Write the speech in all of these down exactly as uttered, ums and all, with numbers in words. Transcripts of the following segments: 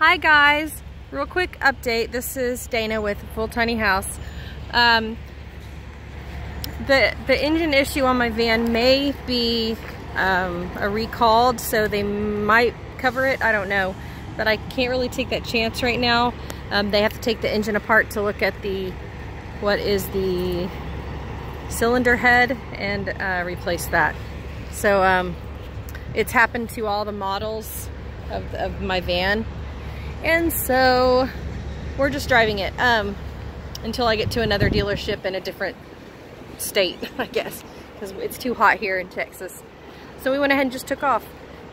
Hi guys, real quick update. This is Dana with Full Tiny House. Um, the the engine issue on my van may be um, a recalled, so they might cover it. I don't know, but I can't really take that chance right now. Um, they have to take the engine apart to look at the what is the cylinder head and uh, replace that. So um, it's happened to all the models of, of my van. And so we're just driving it um, until I get to another dealership in a different state, I guess, because it's too hot here in Texas. So we went ahead and just took off.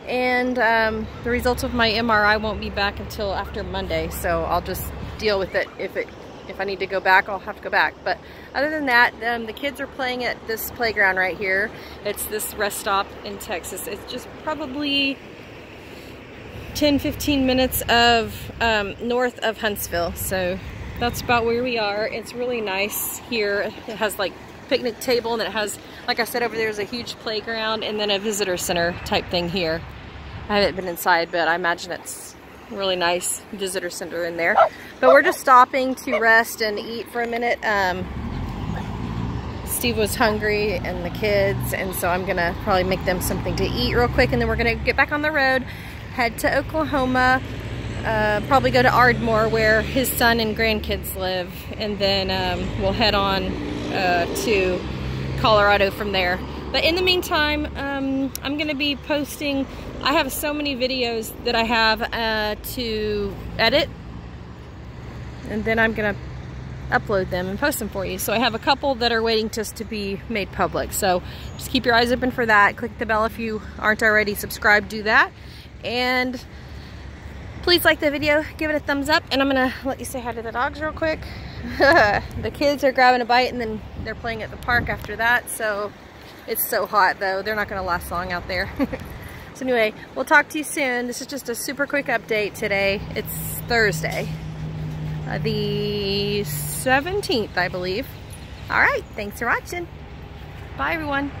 And um, the results of my M R I won't be back until after Monday. So I'll just deal with it. If it, if I need to go back, I'll have to go back. But other than that, um, the kids are playing at this playground right here. It's this rest stop in Texas. It's just probably ten fifteen minutes of um, north of Huntsville, so that's about where we are. It's really nice here. It has like picnic table, and it has, like I said, over there's a huge playground and then a visitor center type thing here. I haven't been inside, but I imagine it's really nice visitor center in there. But we're just stopping to rest and eat for a minute. Um, Steve was hungry and the kids, and so I'm gonna probably make them something to eat real quick, and then we're gonna get back on the road, head to Oklahoma, uh, probably go to Ardmore where his son and grandkids live, and then um, we'll head on uh, to Colorado from there. But in the meantime, um, I'm gonna be posting, I have so many videos that I have uh, to edit, and then I'm gonna upload them and post them for you. So I have a couple that are waiting just to be made public. So just keep your eyes open for that. Click the bell if you aren't already subscribed, do that. And please like the video, give it a thumbs up, and I'm gonna let you say hi to the dogs real quick. The kids are grabbing a bite, and then they're playing at the park after that. So it's so hot though, they're not gonna last long out there. So anyway, we'll talk to you soon. This is just a super quick update today. It's Thursday, uh, the seventeenth, I believe. All right, thanks for watching. Bye everyone.